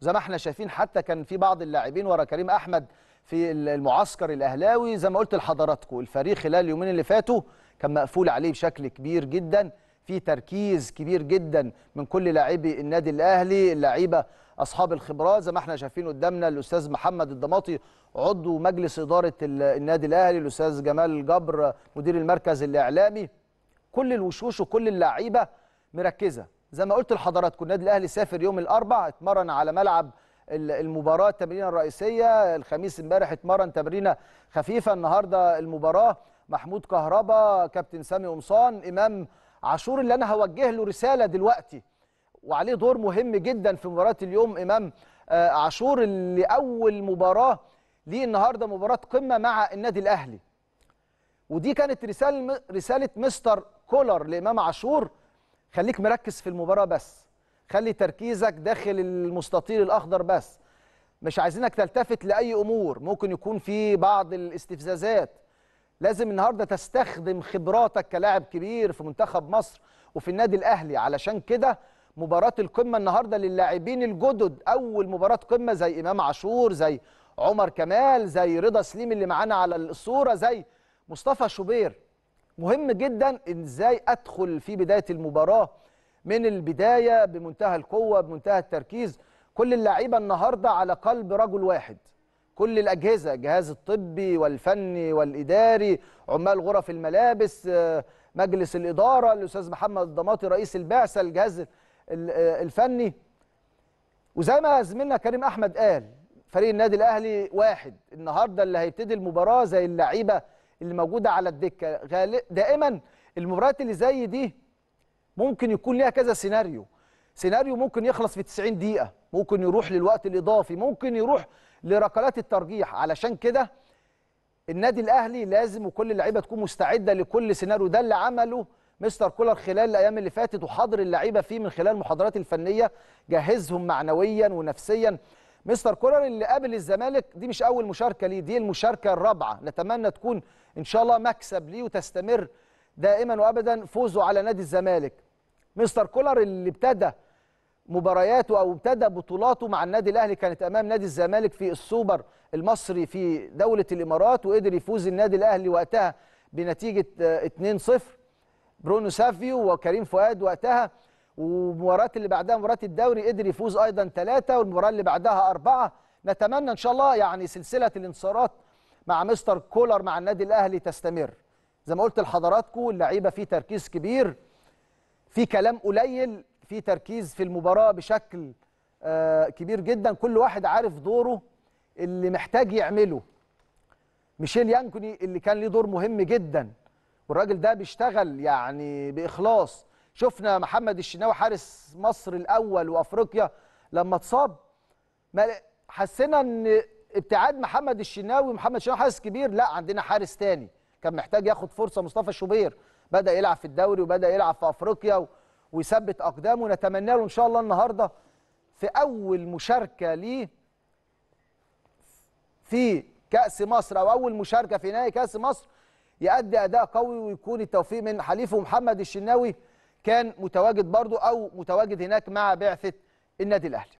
زي ما احنا شايفين. حتى كان في بعض اللاعبين ورا كريم أحمد في المعسكر الأهلاوي، زي ما قلت لحضراتكم الفريق خلال اليومين اللي فاتوا كان مقفول عليه بشكل كبير جدا، في تركيز كبير جدا من كل لاعبي النادي الأهلي، اللعيبة أصحاب الخبرات زي ما احنا شايفين قدامنا الأستاذ محمد الدماطي عضو مجلس إدارة النادي الأهلي، الأستاذ جمال جبر مدير المركز الإعلامي، كل الوشوش وكل اللعيبة مركزة. زي ما قلت لحضراتكم النادي الأهلي سافر يوم الأربعاء، اتمرن على ملعب المباراة التمرينة الرئيسية، الخميس امبارح اتمرن تمرينة خفيفة، النهاردة المباراة. محمود كهربا، كابتن سامي قمصان، إمام عاشور اللي أنا هوجه له رسالة دلوقتي وعليه دور مهم جدا في مباراة اليوم. إمام عاشور اللي أول مباراة ليه النهاردة، مباراة قمة مع النادي الأهلي، ودي كانت رسالة مستر كولر لإمام عاشور: خليك مركز في المباراة بس، خلي تركيزك داخل المستطيل الأخضر بس، مش عايزينك تلتفت لأي أمور، ممكن يكون في بعض الاستفزازات. لازم النهاردة تستخدم خبراتك كلاعب كبير في منتخب مصر وفي النادي الأهلي. علشان كده مباراة القمة النهاردة للاعبين الجدد، أول مباراة قمة، زي إمام عاشور، زي عمر كمال، زي رضا سليم اللي معانا على الصورة، زي مصطفى شوبير. مهم جدا إزاي أدخل في بداية المباراة من البداية بمنتهى القوة بمنتهى التركيز. كل اللعيبة النهاردة على قلب رجل واحد، كل الأجهزة، الجهاز الطبي والفني والإداري، عمال غرف الملابس، مجلس الإدارة، الأستاذ محمد الدماطي رئيس البعثة، الجهاز الفني. وزي ما زميلنا كريم أحمد قال، فريق النادي الأهلي واحد النهاردة اللي هيبتدي المباراة، زي اللعيبة اللي موجودة على الدكة. دائما المباريات اللي زي دي ممكن يكون ليها كذا سيناريو، سيناريو ممكن يخلص في 90 دقيقة، ممكن يروح للوقت الإضافي، ممكن يروح لركلات الترجيح. علشان كده النادي الأهلي لازم وكل اللعيبة تكون مستعدة لكل سيناريو. ده اللي عمله مستر كولر خلال الأيام اللي فاتت، وحاضر اللعيبة فيه من خلال المحاضرات الفنية، جهزهم معنويا ونفسيا. مستر كولر اللي قابل الزمالك دي مش أول مشاركة ليه، دي المشاركة الرابعة، نتمنى تكون إن شاء الله مكسب ليه وتستمر دائما وأبدا فوزه على نادي الزمالك. مستر كولر اللي ابتدى مبارياته أو ابتدى بطولاته مع النادي الأهلي كانت أمام نادي الزمالك في السوبر المصري في دولة الإمارات، وقدر يفوز النادي الأهلي وقتها بنتيجة 2-0، برونو سافيو وكريم فؤاد وقتها. والمباراة اللي بعدها مباراة الدوري قدر يفوز أيضا 3، والمباراة اللي بعدها 4. نتمنى إن شاء الله يعني سلسلة الانتصارات مع مستر كولر مع النادي الأهلي تستمر. زي ما قلت لحضراتكم اللعيبة في تركيز كبير، في كلام قليل، في تركيز في المباراة بشكل كبير جدا، كل واحد عارف دوره اللي محتاج يعمله. ميشيل يانجوني اللي كان ليه دور مهم جدا، والراجل ده بيشتغل يعني بإخلاص. شفنا محمد الشناوي حارس مصر الأول وأفريقيا لما اتصاب، حسينا إن ابتعاد محمد الشناوي حارس كبير، لا عندنا حارس تاني كان محتاج ياخد فرصة. مصطفى شوبير بدأ يلعب في الدوري وبدأ يلعب في أفريقيا ويثبت أقدامه. نتمنى له إن شاء الله النهاردة في أول مشاركة ليه في كأس مصر أو أول مشاركة في نهائي كأس مصر يؤدي أداء قوي ويكون التوفيق من حليفه. محمد الشناوي كان متواجد برضه أو متواجد هناك مع بعثة النادي الأهلي.